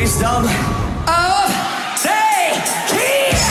wisdom of Zacchaeus.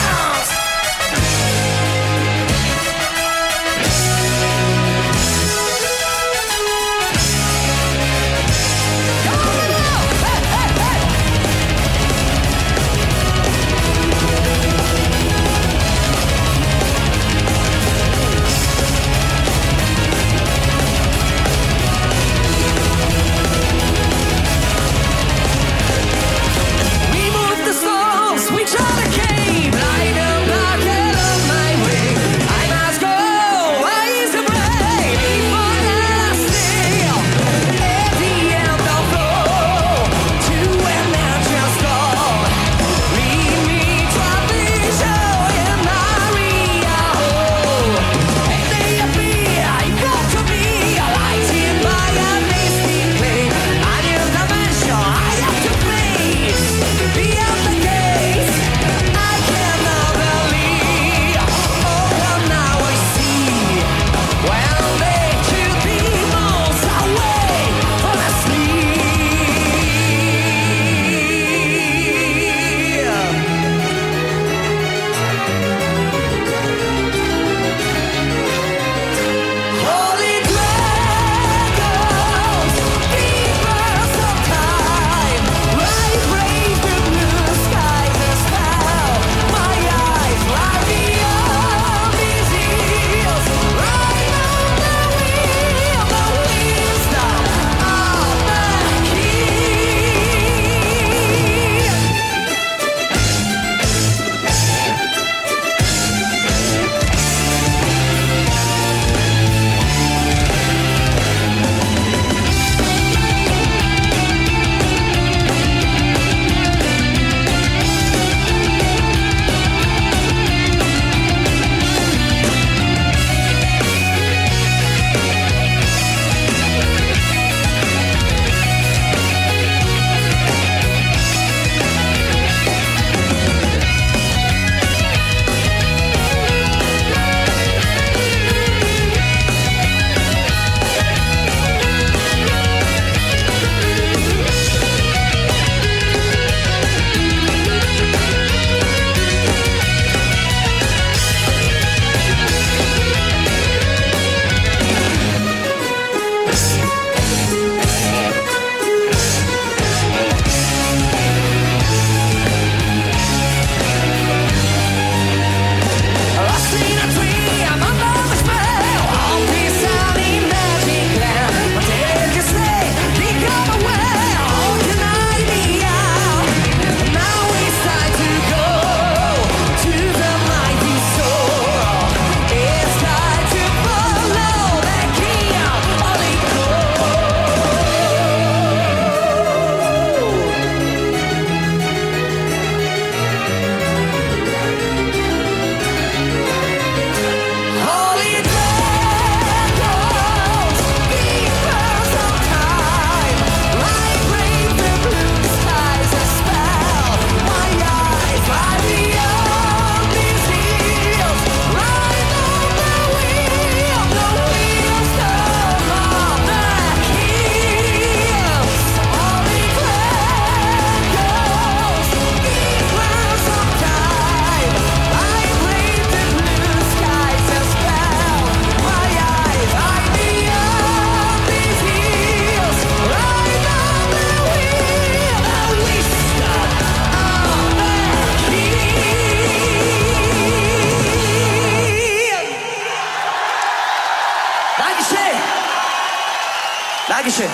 Dankeschön.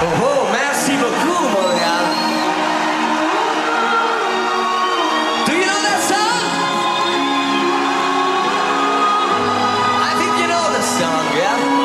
Oh, merci beaucoup, Montréal. Do you know that song? I think you know the song, yeah?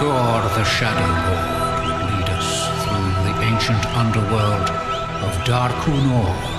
Gore the Shadow Lord, lead us through the ancient underworld of Darkunor.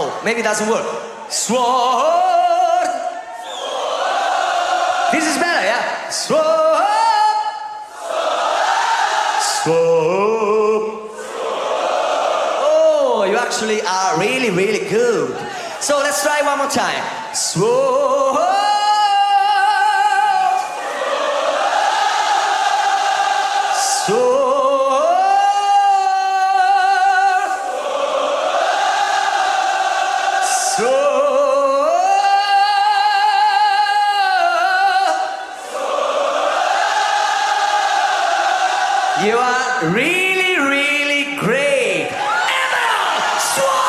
Oh, maybe it doesn't work. Sword. This is better, yeah? Sword. Sword. Oh, you actually are really, really good. So let's try one more time. Sword. You are really, really great! Emma Sword!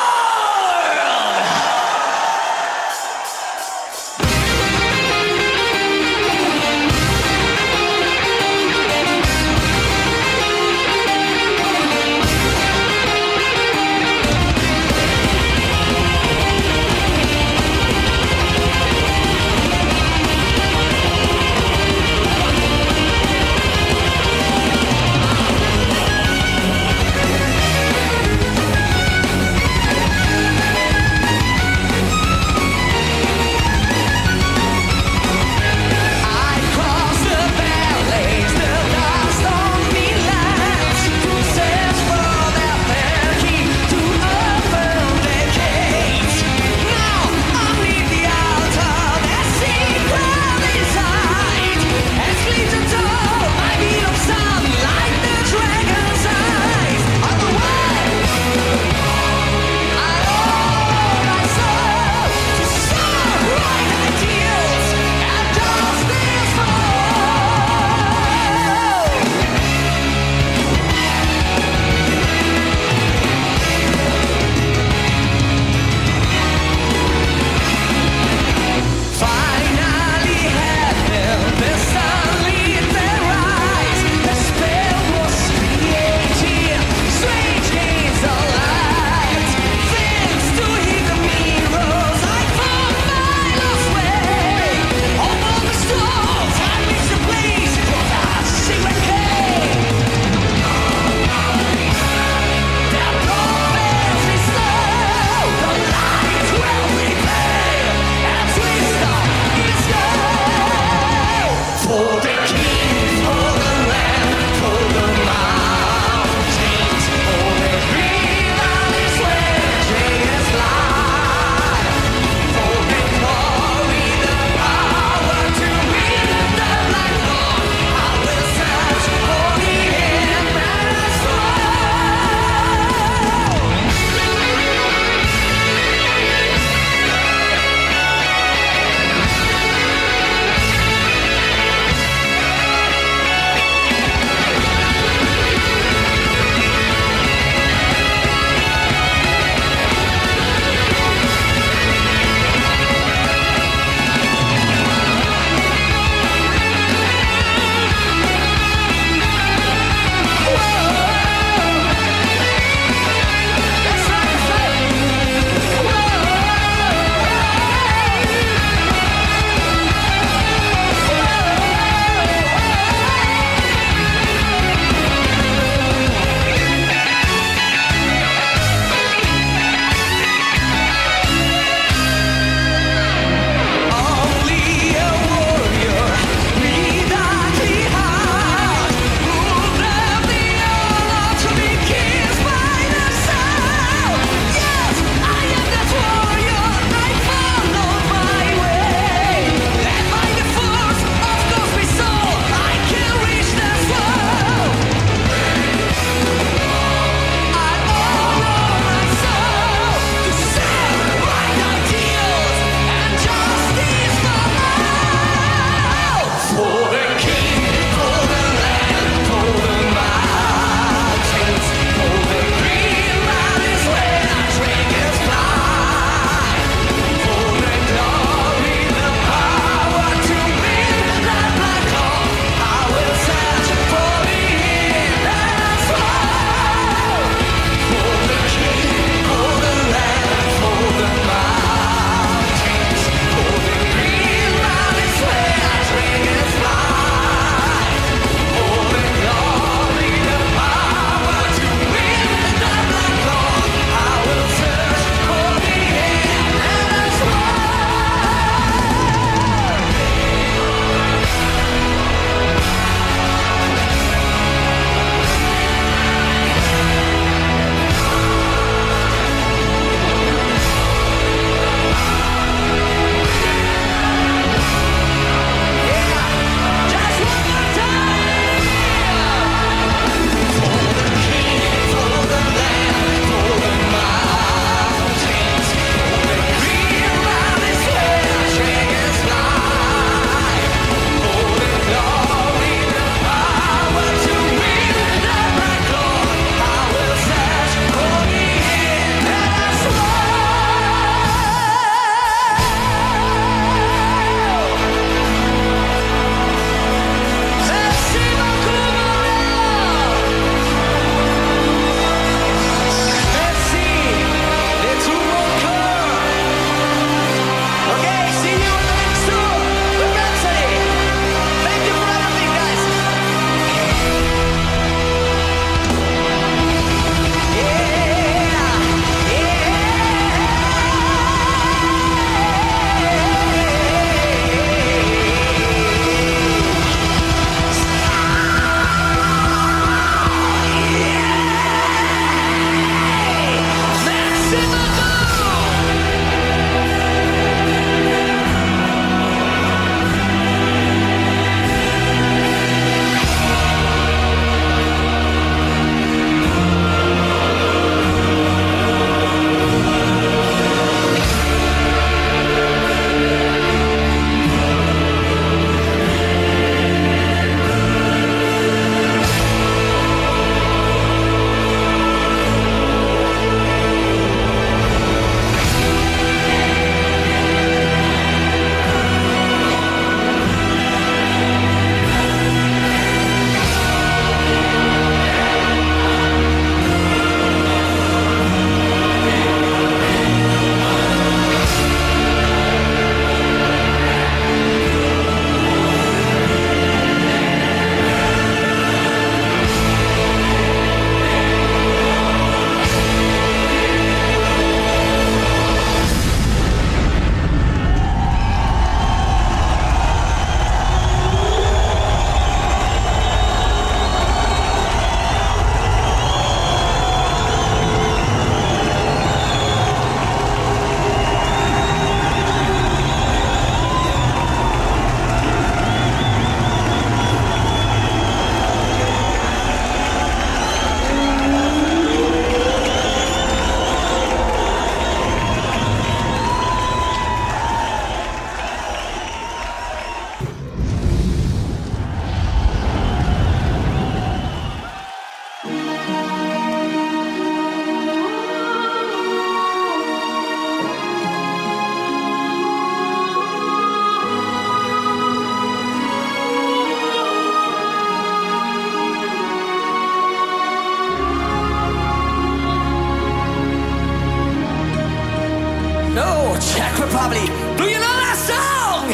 probably. Do you know that song?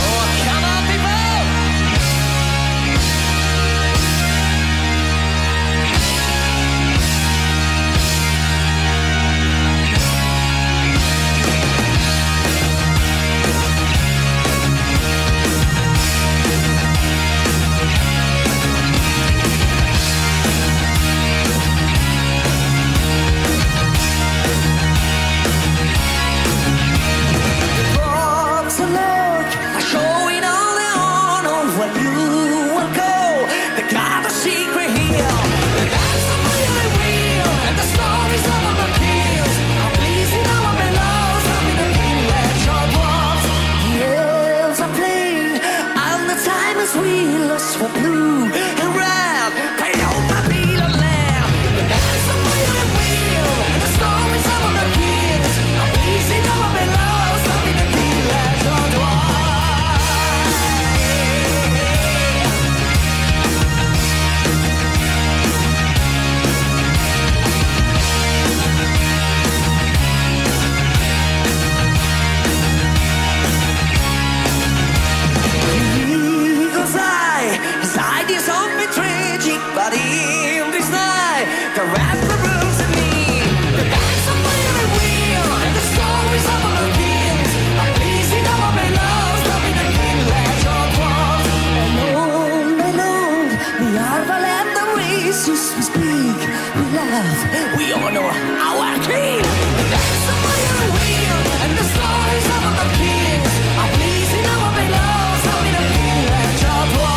Oh, come on, people! We all know our king. The dance of my own wheel and the stories of our kings are pleasing our bellows out in the village of walls.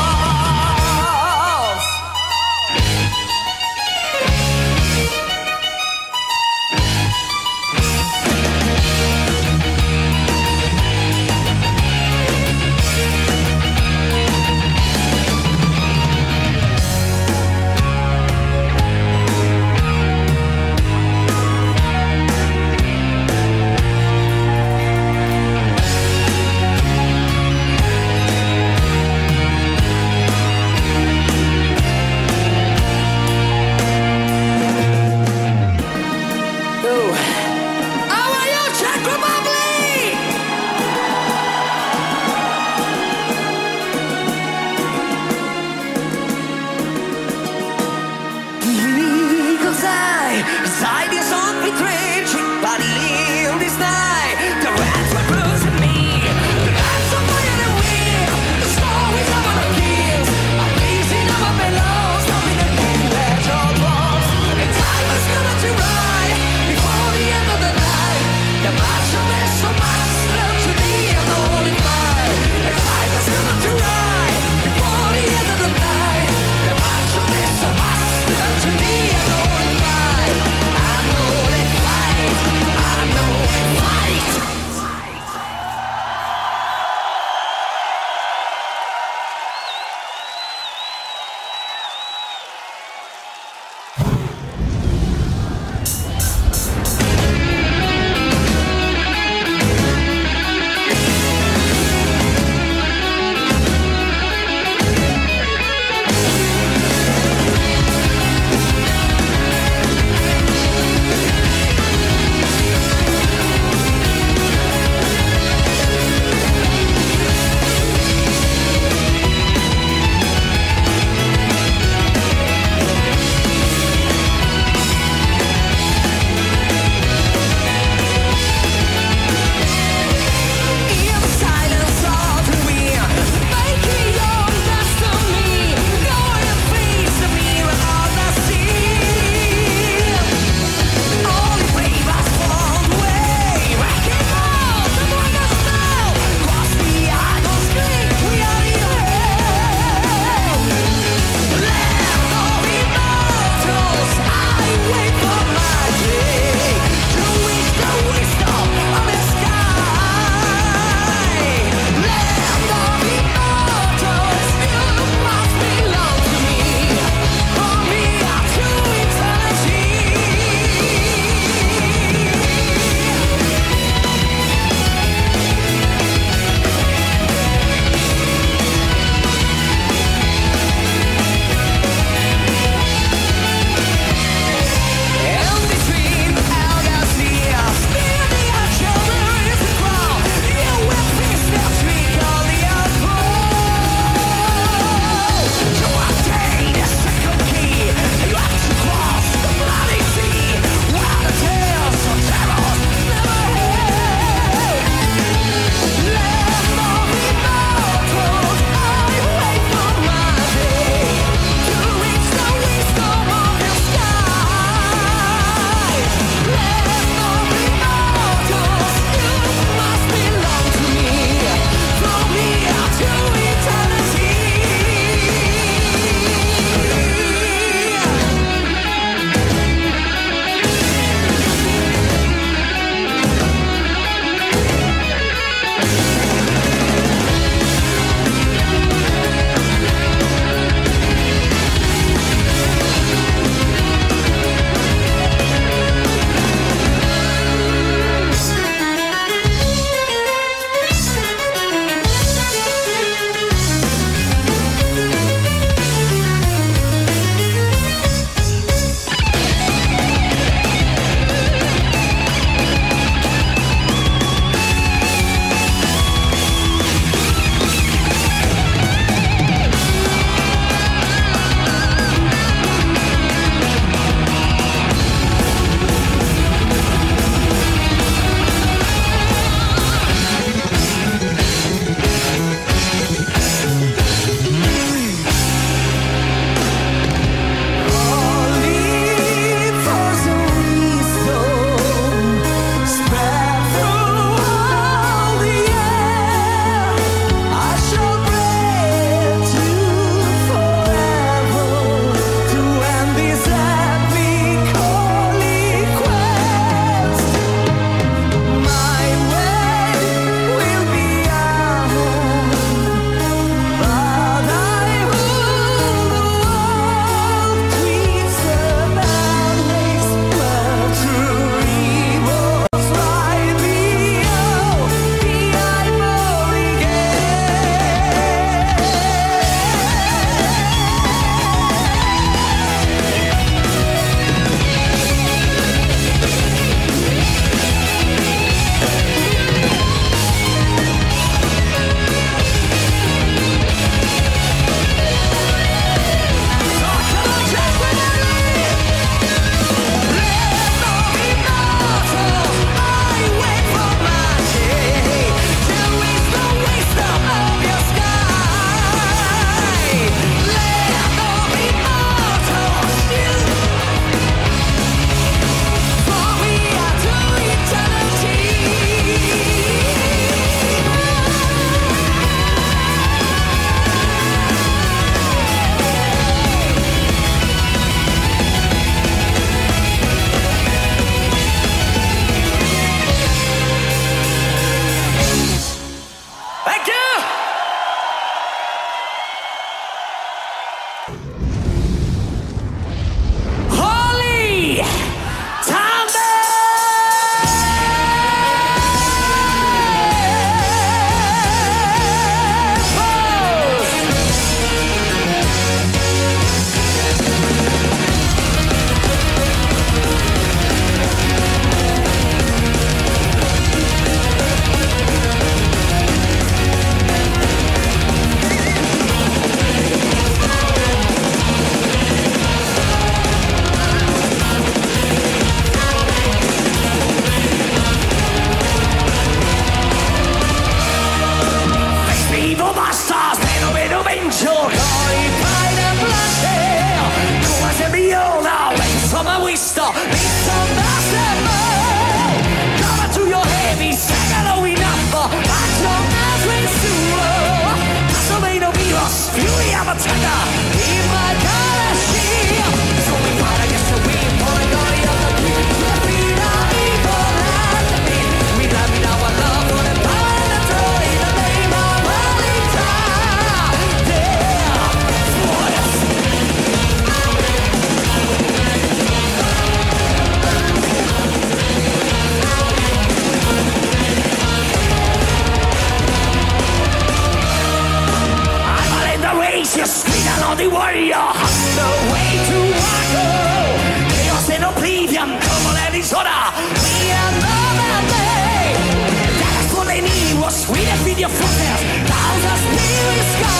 footsteps, thousands near the sky.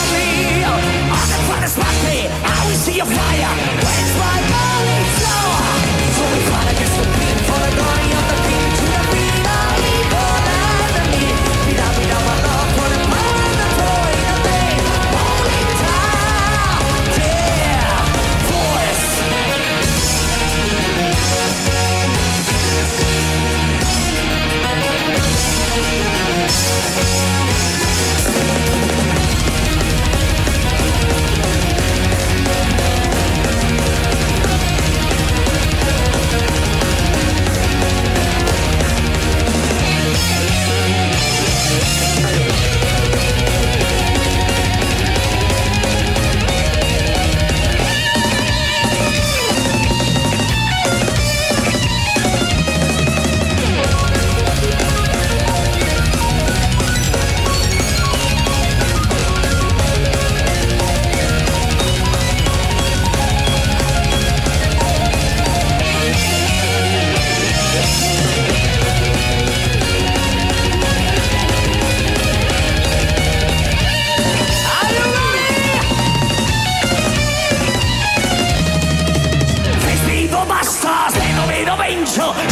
On the planet's me, I will see a fire. Where's my morning star? So we fight against the beat for the glory of the king. To the beat of evil enemy. Beat up my love for the man, the boy, the pain. Morning star, dear voice. So